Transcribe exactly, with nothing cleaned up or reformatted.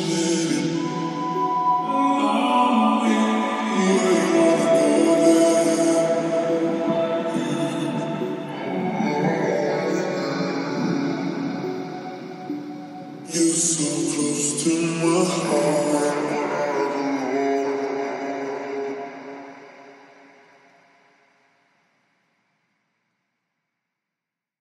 You're so close to my heart.